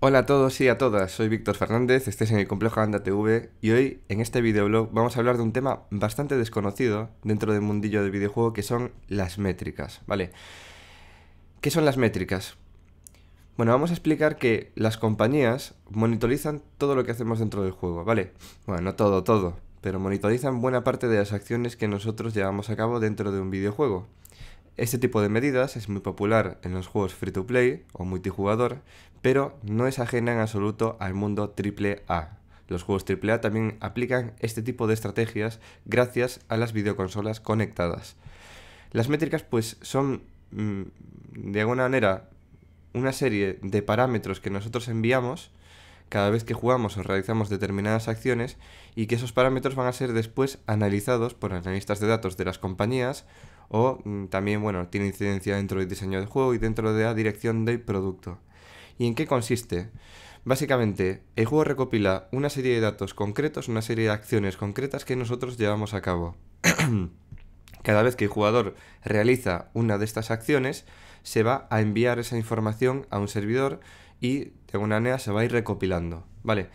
Hola a todos y a todas, soy Víctor Fernández, estáis en El Complejo Lambda TV y hoy en este videoblog vamos a hablar de un tema bastante desconocido dentro del mundillo del videojuego que son las métricas, ¿vale? ¿Qué son las métricas? Bueno, vamos a explicar que las compañías monitorizan todo lo que hacemos dentro del juego, ¿vale? Bueno, no todo, pero monitorizan buena parte de las acciones que nosotros llevamos a cabo dentro de un videojuego. Este tipo de medidas es muy popular en los juegos free to play o multijugador, pero no es ajena en absoluto al mundo AAA. Los juegos AAA también aplican este tipo de estrategias gracias a las videoconsolas conectadas. Las métricas pues son, de alguna manera, una serie de parámetros que nosotros enviamos cada vez que jugamos o realizamos determinadas acciones y que esos parámetros van a ser después analizados por analistas de datos de las compañías o también, bueno, tiene incidencia dentro del diseño del juego y dentro de la dirección del producto. ¿Y en qué consiste? Básicamente, el juego recopila una serie de datos concretos, una serie de acciones concretas que nosotros llevamos a cabo. Cada vez que el jugador realiza una de estas acciones, se va a enviar esa información a un servidor y de alguna manera se va a ir recopilando, ¿vale?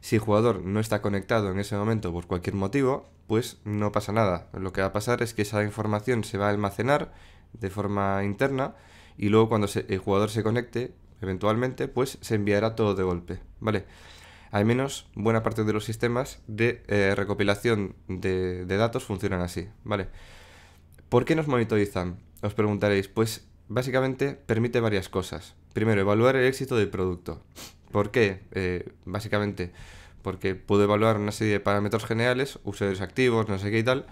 Si el jugador no está conectado en ese momento por cualquier motivo, pues no pasa nada. Lo que va a pasar es que esa información se va a almacenar de forma interna y luego cuando el jugador se conecte, eventualmente, pues se enviará todo de golpe, ¿vale? Al menos buena parte de los sistemas de recopilación de datos funcionan así, ¿vale? ¿Por qué nos monitorizan? Os preguntaréis, pues básicamente permite varias cosas. Primero, evaluar el éxito del producto. ¿Por qué? Básicamente porque puedo evaluar una serie de parámetros generales, usuarios activos, no sé qué y tal,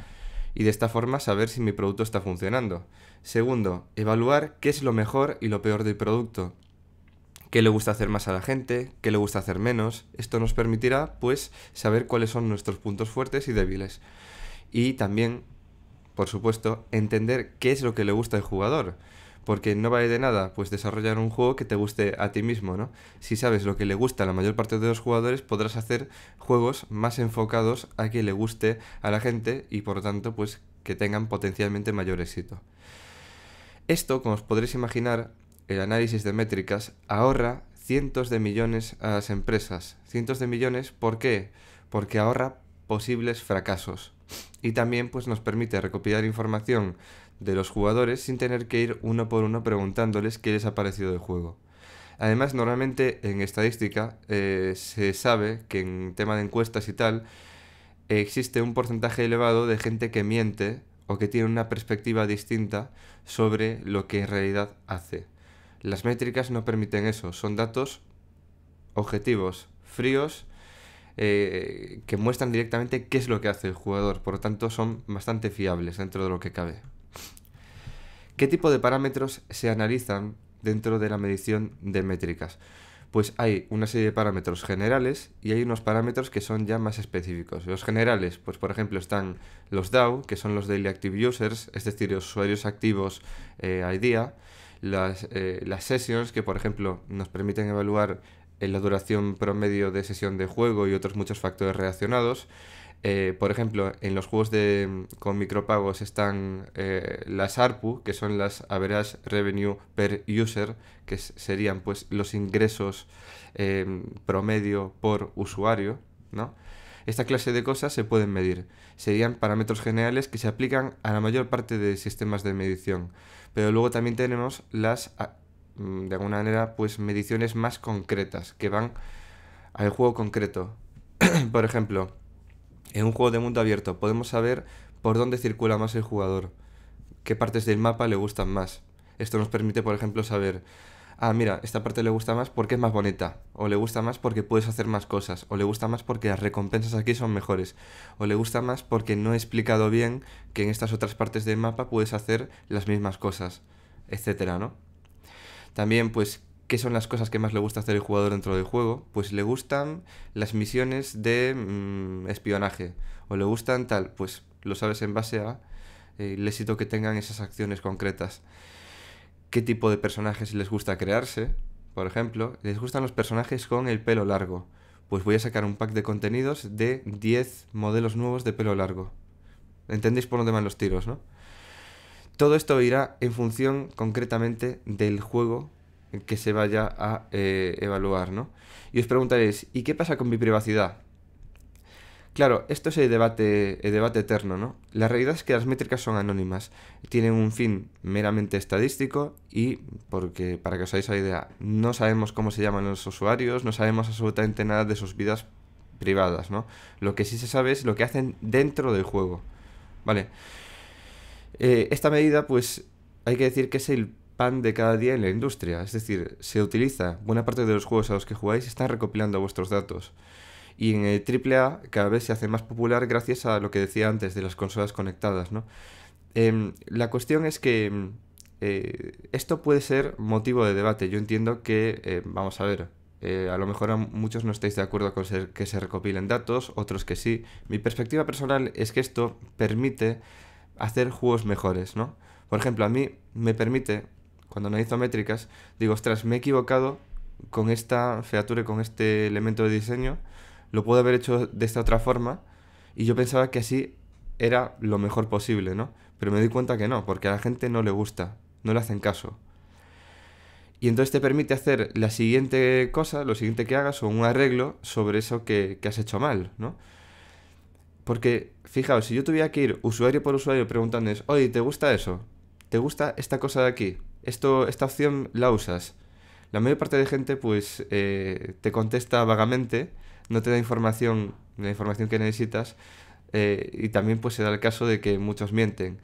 y de esta forma saber si mi producto está funcionando. Segundo, evaluar qué es lo mejor y lo peor del producto. ¿Qué le gusta hacer más a la gente? ¿Qué le gusta hacer menos? Esto nos permitirá, pues, saber cuáles son nuestros puntos fuertes y débiles. Y también, por supuesto, entender qué es lo que le gusta al jugador. Porque no vale de nada pues desarrollar un juego que te guste a ti mismo, ¿no? Si sabes lo que le gusta a la mayor parte de los jugadores, podrás hacer juegos más enfocados a que le guste a la gente y por tanto pues que tengan potencialmente mayor éxito. Esto, como os podréis imaginar, el análisis de métricas ahorra cientos de millones a las empresas. Cientos de millones, ¿por qué? Porque ahorra posibles fracasos. Y también pues nos permite recopilar información de los jugadores sin tener que ir uno por uno preguntándoles qué les ha parecido el juego. Además, normalmente en estadística se sabe que en tema de encuestas y tal existe un porcentaje elevado de gente que miente o que tiene una perspectiva distinta sobre lo que en realidad hace. Las métricas no permiten eso, son datos objetivos, fríos, que muestran directamente qué es lo que hace el jugador, por lo tanto son bastante fiables dentro de lo que cabe. ¿Qué tipo de parámetros se analizan dentro de la medición de métricas? Pues hay una serie de parámetros generales y hay unos parámetros que son ya más específicos. Los generales, pues por ejemplo están los DAU, que son los Daily Active Users, es decir, los usuarios activos al día, las sessions, que por ejemplo nos permiten evaluar la duración promedio de sesión de juego y otros muchos factores relacionados. Por ejemplo, en los juegos con micropagos están las ARPU, que son las Average Revenue Per User, que serían pues los ingresos promedio por usuario, ¿no? Esta clase de cosas se pueden medir. Serían parámetros generales que se aplican a la mayor parte de sistemas de medición. Pero luego también tenemos las, de alguna manera, pues mediciones más concretas, que van al juego concreto. Por ejemplo, en un juego de mundo abierto podemos saber por dónde circula más el jugador, qué partes del mapa le gustan más. Esto nos permite, por ejemplo, saber, ah, mira, esta parte le gusta más porque es más bonita, o le gusta más porque puedes hacer más cosas, o le gusta más porque las recompensas aquí son mejores, o le gusta más porque no he explicado bien que en estas otras partes del mapa puedes hacer las mismas cosas, etcétera, ¿no? También, pues, ¿qué son las cosas que más le gusta hacer el jugador dentro del juego? Pues le gustan las misiones de espionaje, o le gustan tal, pues lo sabes en base a el éxito que tengan esas acciones concretas. ¿Qué tipo de personajes les gusta crearse? Por ejemplo, ¿les gustan los personajes con el pelo largo? Pues voy a sacar un pack de contenidos de 10 modelos nuevos de pelo largo. ¿Entendéis por dónde van los tiros, no? Todo esto irá en función concretamente del juego que se vaya a evaluar, ¿no? Y os preguntaréis, ¿y qué pasa con mi privacidad? Claro, esto es el debate eterno, ¿no? La realidad es que las métricas son anónimas, tienen un fin meramente estadístico y, porque para que os hagáis la idea, no sabemos cómo se llaman los usuarios, no sabemos absolutamente nada de sus vidas privadas, ¿no? Lo que sí se sabe es lo que hacen dentro del juego, ¿vale? Esta medida, pues, hay que decir que es el pan de cada día en la industria, es decir, se utiliza, buena parte de los juegos a los que jugáis están recopilando vuestros datos. Y en el AAA cada vez se hace más popular gracias a lo que decía antes de las consolas conectadas, ¿no? La cuestión es que esto puede ser motivo de debate. Yo entiendo que, vamos a ver, a lo mejor a muchos no estáis de acuerdo con que se recopilen datos, otros que sí. Mi perspectiva personal es que esto permite hacer juegos mejores, ¿no? Por ejemplo, a mí me permite, cuando analizo métricas, digo, ostras, me he equivocado con esta featura y con este elemento de diseño. Lo puedo haber hecho de esta otra forma y yo pensaba que así era lo mejor posible, ¿no? Pero me di cuenta que no, porque a la gente no le gusta, no le hacen caso. Y entonces te permite hacer la siguiente cosa, lo siguiente que hagas, o un arreglo sobre eso que has hecho mal, ¿no? Porque, fijaos, si yo tuviera que ir usuario por usuario preguntándoles, oye, ¿te gusta eso? ¿Te gusta esta cosa de aquí? ¿Esta opción la usas? La mayor parte de gente, pues, te contesta vagamente, no te da información, la información que necesitas, y también pues se da el caso de que muchos mienten.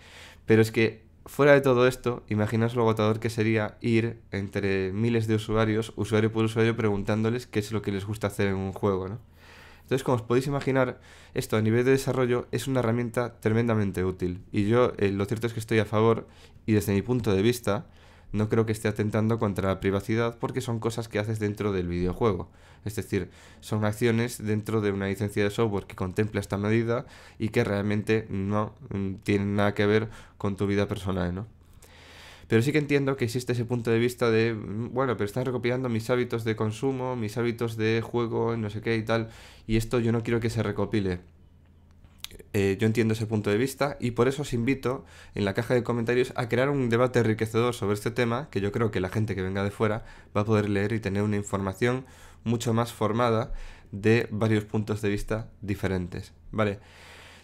Pero es que fuera de todo esto, imaginaos lo agotador que sería ir entre miles de usuarios, usuario por usuario, preguntándoles qué es lo que les gusta hacer en un juego, ¿no? Entonces, como os podéis imaginar, esto a nivel de desarrollo es una herramienta tremendamente útil. Y yo lo cierto es que estoy a favor, y desde mi punto de vista no creo que esté atentando contra la privacidad porque son cosas que haces dentro del videojuego. Es decir, son acciones dentro de una licencia de software que contempla esta medida y que realmente no tienen nada que ver con tu vida personal, ¿no? Pero sí que entiendo que existe ese punto de vista de, bueno, pero estás recopilando mis hábitos de consumo, mis hábitos de juego, no sé qué y tal, y esto yo no quiero que se recopile. Yo entiendo ese punto de vista y por eso os invito en la caja de comentarios a crear un debate enriquecedor sobre este tema, que yo creo que la gente que venga de fuera va a poder leer y tener una información mucho más formada de varios puntos de vista diferentes, ¿vale?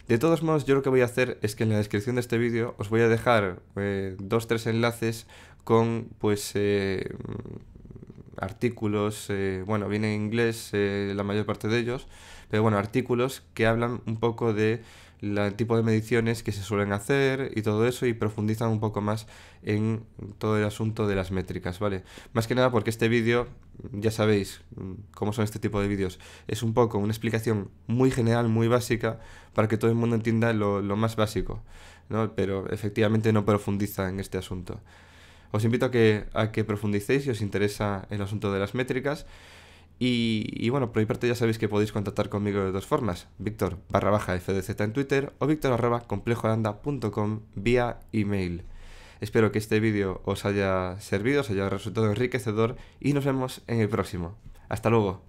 De todos modos, yo lo que voy a hacer es que en la descripción de este vídeo os voy a dejar 2 o 3 enlaces con, pues, artículos, bueno, viene en inglés la mayor parte de ellos, pero bueno, artículos que hablan un poco de el tipo de mediciones que se suelen hacer y todo eso, y profundizan un poco más en todo el asunto de las métricas, ¿vale? Más que nada porque este vídeo, ya sabéis cómo son este tipo de vídeos, es un poco una explicación muy general, muy básica, para que todo el mundo entienda lo más básico, ¿no? Pero efectivamente no profundiza en este asunto. Os invito a que profundicéis si os interesa el asunto de las métricas. Y bueno, por mi parte ya sabéis que podéis contactar conmigo de 2 formas. Victor_FDZ en Twitter o Victor@complejolambda.com vía email. Espero que este vídeo os haya servido, os haya resultado enriquecedor y nos vemos en el próximo. ¡Hasta luego!